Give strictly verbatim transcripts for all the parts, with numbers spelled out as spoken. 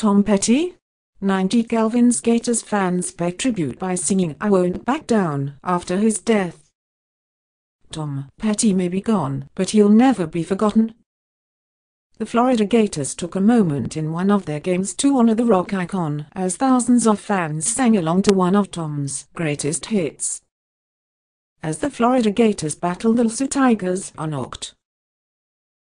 Tom Petty? ninety Galvin's Gators fans pay tribute by singing I Won't Back Down after his death. Tom Petty may be gone, but he'll never be forgotten. The Florida Gators took a moment in one of their games to honor the rock icon as thousands of fans sang along to one of Tom's greatest hits. As the Florida Gators battled the L S U Tigers on October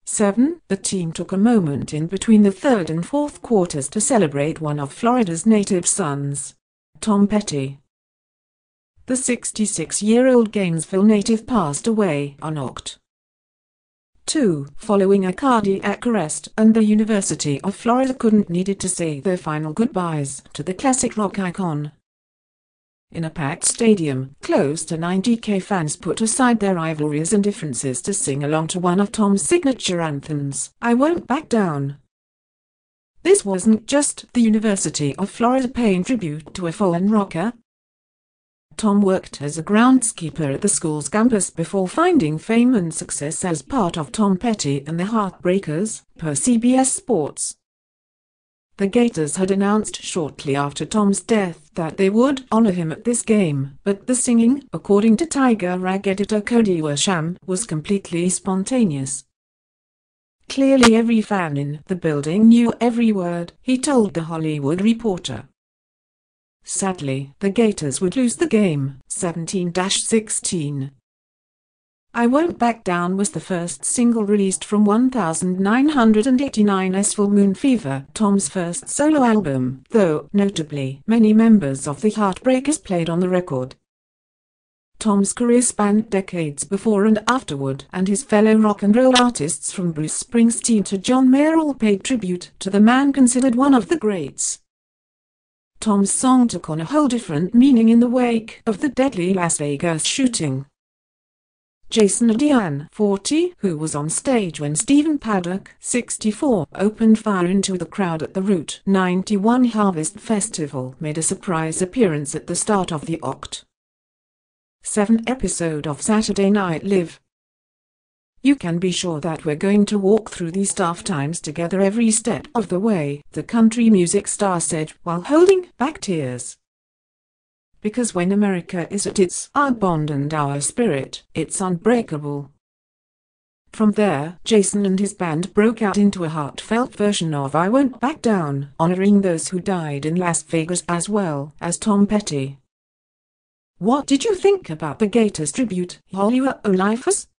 seventh, the team took a moment in between the third and fourth quarters to celebrate one of Florida's native sons, Tom Petty. The sixty-six-year-old Gainesville native passed away on October second, following a cardiac arrest, and the University of Florida couldn't needed to say their final goodbyes to the classic rock icon. In a packed stadium, close to ninety thousand fans put aside their rivalries and differences to sing along to one of Tom's signature anthems, I Won't Back Down. This wasn't just the University of Florida paying tribute to a fallen rocker. Tom worked as a groundskeeper at the school's campus before finding fame and success as part of Tom Petty and the Heartbreakers, per C B S Sports. The Gators had announced shortly after Tom's death that they would honor him at this game, but the singing, according to Tiger Rag editor Cody Wersham, was completely spontaneous. Clearly every fan in the building knew every word, he told The Hollywood Reporter. Sadly, the Gators would lose the game, seventeen to sixteen. I Won't Back Down was the first single released from nineteen eighty-nine's Full Moon Fever, Tom's first solo album, though, notably, many members of the Heartbreakers played on the record. Tom's career spanned decades before and afterward, and his fellow rock and roll artists from Bruce Springsteen to John Mayer all paid tribute to the man considered one of the greats. Tom's song took on a whole different meaning in the wake of the deadly Las Vegas shooting. Jason Aldean, forty, who was on stage when Stephen Paddock, sixty-four, opened fire into the crowd at the Route ninety-one Harvest Festival, made a surprise appearance at the start of the October seventh episode of Saturday Night Live. You can be sure that we're going to walk through these tough times together every step of the way, the country music star said while holding back tears. Because when America is at its, our bond and our spirit, it's unbreakable. From there, Jason and his band broke out into a heartfelt version of I Won't Back Down, honoring those who died in Las Vegas as well as Tom Petty. What did you think about the Gators tribute, Hollywood lifers?